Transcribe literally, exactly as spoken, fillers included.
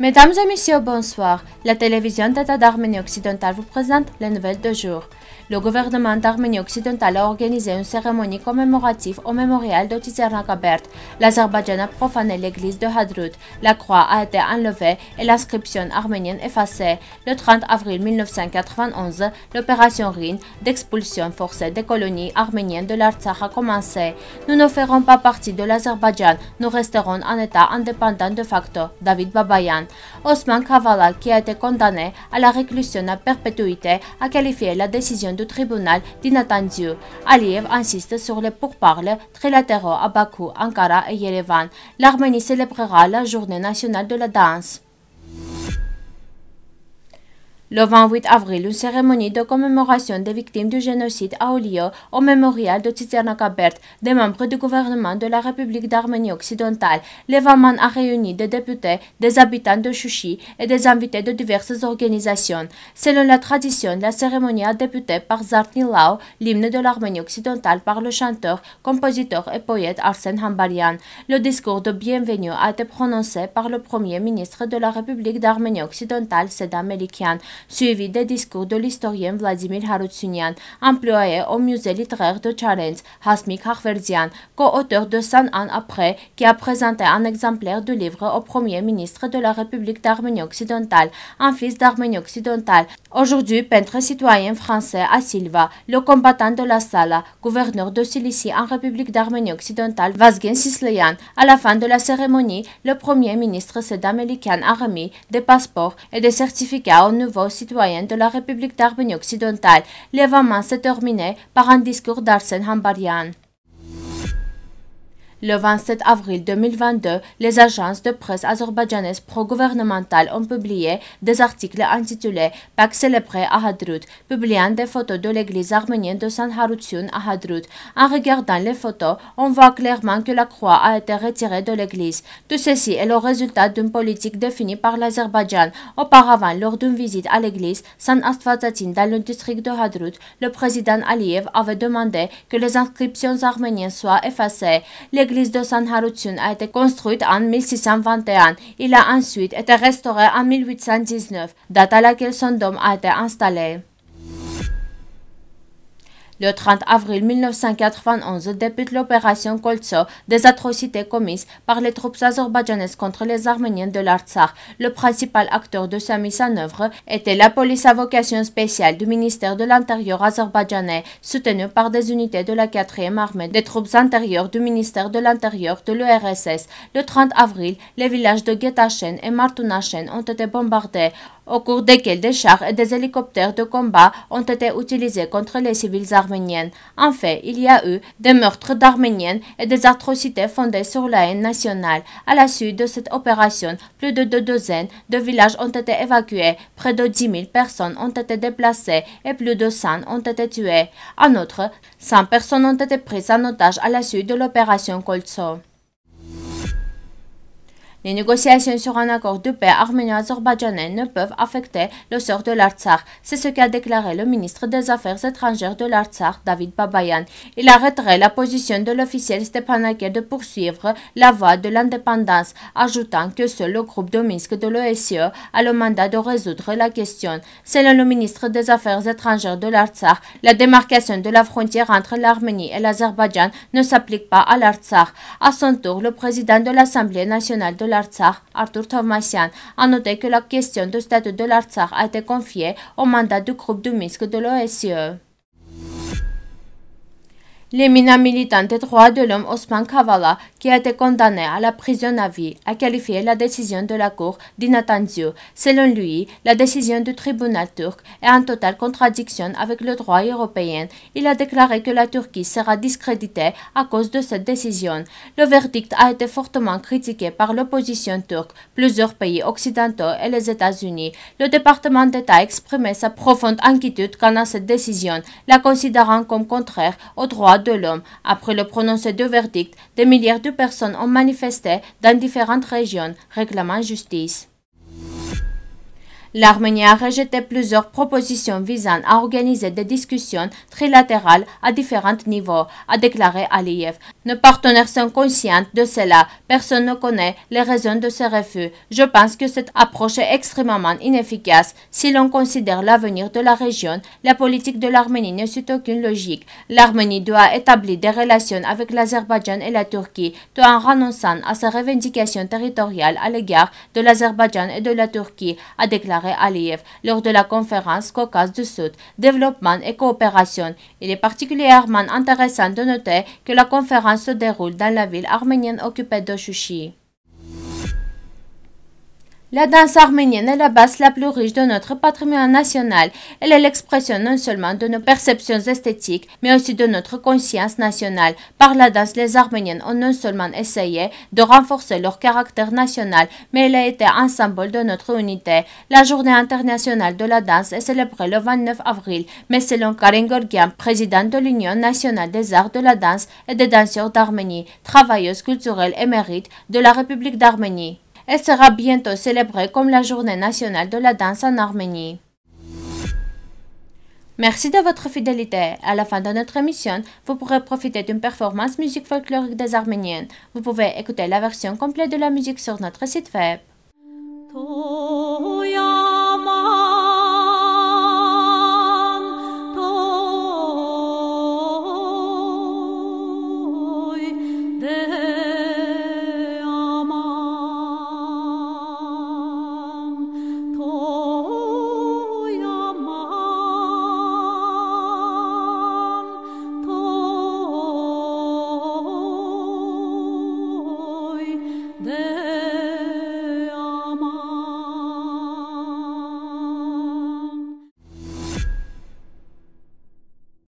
Mesdames et messieurs, bonsoir. La télévision d'État d'Arménie occidentale vous présente les nouvelles de jour. Le gouvernement d'Arménie occidentale a organisé une cérémonie commémorative au mémorial de Tsitsernakaberd. L'Azerbaïdjan a profané l'église de Hadrut. La croix a été enlevée et l'inscription arménienne effacée. Le trente avril mille neuf cent quatre-vingt-onze, l'opération Rin d'expulsion forcée des colonies arméniennes de l'Artsakh a commencé. Nous ne ferons pas partie de l'Azerbaïdjan. Nous resterons en État indépendant de facto. David Babayan. Osman Kavala, qui a été condamné à la réclusion à perpétuité, a qualifié la décision du tribunal d'inattendue. Aliyev insiste sur les pourparlers trilatéraux à Bakou, Ankara et Erevan. L'Arménie célébrera la journée nationale de la danse. Le vingt-huit avril, une cérémonie de commémoration des victimes du génocide a eu lieu au mémorial de Tsitsernakaberd. Des membres du gouvernement de la République d'Arménie occidentale, l'événement a réuni des députés, des habitants de Chouchi et des invités de diverses organisations. Selon la tradition, la cérémonie a débuté par Zartnilao, l'hymne de l'Arménie occidentale par le chanteur, compositeur et poète Arsène Hambarian. Le discours de bienvenue a été prononcé par le premier ministre de la République d'Arménie occidentale, Seda Melikian, suivi des discours de l'historien Vladimir Haroutsounian, employé au musée littéraire de Tcharenz, Hasmik Harverdian, co-auteur de cent ans après, qui a présenté un exemplaire du livre au premier ministre de la République d'Arménie occidentale, un fils d'Arménie occidentale, aujourd'hui peintre citoyen français à Silva, le combattant de la Sala, gouverneur de Cilicie en République d'Arménie occidentale, Vazgen Sisleyan. À la fin de la cérémonie, le premier ministre Seda Melikian a remis des passeports et des certificats au nouveau aux citoyens de la République d'Arménie occidentale. L'événement s'est terminé par un discours d'Arsène Hambarian. Le vingt-sept avril deux mille vingt-deux, les agences de presse azerbaïdjanaises pro-gouvernementales ont publié des articles intitulés « Pâques célébrées à Hadrut », publiant des photos de l'église arménienne de San Harutsun à Hadrut. En regardant les photos, on voit clairement que la croix a été retirée de l'église. Tout ceci est le résultat d'une politique définie par l'Azerbaïdjan. Auparavant, lors d'une visite à l'église San Astvazatin dans le district de Hadrut, le président Aliyev avait demandé que les inscriptions arméniennes soient effacées. Les L'église de San Harutsun a été construite en mille six cent vingt et un. Il a ensuite été restauré en mille huit cent dix-neuf, date à laquelle son dôme a été installé. Le trente avril mille neuf cent quatre-vingt-onze débute l'opération Koltso des atrocités commises par les troupes azerbaïdjanaises contre les Arméniens de l'Artsakh. Le principal acteur de sa mise en œuvre était la police à vocation spéciale du ministère de l'Intérieur azerbaïdjanais, soutenue par des unités de la quatrième armée des troupes intérieures du ministère de l'Intérieur de l'U R S S. Le trente avril, les villages de Getachen et Martunachen ont été bombardés, au cours desquels des chars et des hélicoptères de combat ont été utilisés contre les civils arméniens. En fait, il y a eu des meurtres d'Arméniennes et des atrocités fondées sur la haine nationale. À la suite de cette opération, plus de deux douzaines de villages ont été évacués, près de dix mille personnes ont été déplacées et plus de cent ont été tuées. En outre, cent personnes ont été prises en otage à la suite de l'opération Koltso. Les négociations sur un accord de paix arménien-azerbaïdjanais ne peuvent affecter le sort de l'Artsakh. C'est ce qu'a déclaré le ministre des Affaires étrangères de l'Artsakh, David Babayan. Il arrêterait la position de l'officiel Stepanakert de poursuivre la voie de l'indépendance, ajoutant que seul le groupe de Minsk de l'O S C E a le mandat de résoudre la question. Selon le ministre des Affaires étrangères de l'Artsakh, la démarcation de la frontière entre l'Arménie et l'Azerbaïdjan ne s'applique pas à l'Artsakh. À son tour, le président de l'Assemblée nationale de l'Artsakh, Arthur Thomasian, a noté que la question du statut de l'Artsakh a été confiée au mandat du groupe de Minsk de l'O S C E. L'éminent militant des droits de l'homme Osman Kavala, qui a été condamné à la prison à vie, a qualifié la décision de la Cour d'inattendue. Selon lui, la décision du tribunal turc est en totale contradiction avec le droit européen. Il a déclaré que la Turquie sera discréditée à cause de cette décision. Le verdict a été fortement critiqué par l'opposition turque, plusieurs pays occidentaux et les États-Unis. Le département d'État a exprimé sa profonde inquiétude quant à cette décision, la considérant comme contraire au droit de l'homme. Après le prononcé du verdict, des milliards de personnes ont manifesté dans différentes régions, réclamant justice. L'Arménie a rejeté plusieurs propositions visant à organiser des discussions trilatérales à différents niveaux, a déclaré Aliyev. Nos partenaires sont conscients de cela. Personne ne connaît les raisons de ce refus. Je pense que cette approche est extrêmement inefficace. Si l'on considère l'avenir de la région, la politique de l'Arménie ne suit aucune logique. L'Arménie doit établir des relations avec l'Azerbaïdjan et la Turquie, tout en renonçant à ses revendications territoriales à l'égard de l'Azerbaïdjan et de la Turquie, a déclaré Aliyev lors de la conférence Caucase du Sud, développement et coopération. Il est particulièrement intéressant de noter que la conférence se déroule dans la ville arménienne occupée de Chouchi. La danse arménienne est la base la plus riche de notre patrimoine national. Elle est l'expression non seulement de nos perceptions esthétiques, mais aussi de notre conscience nationale. Par la danse, les Arméniens ont non seulement essayé de renforcer leur caractère national, mais elle a été un symbole de notre unité. La journée internationale de la danse est célébrée le vingt-neuf avril, mais selon Karin Gorgian, présidente de l'Union nationale des arts de la danse et des danseurs d'Arménie, travailleuse culturelle émérite de la République d'Arménie, elle sera bientôt célébrée comme la journée nationale de la danse en Arménie. Merci de votre fidélité. À la fin de notre émission, vous pourrez profiter d'une performance musique folklorique des Arméniennes. Vous pouvez écouter la version complète de la musique sur notre site web.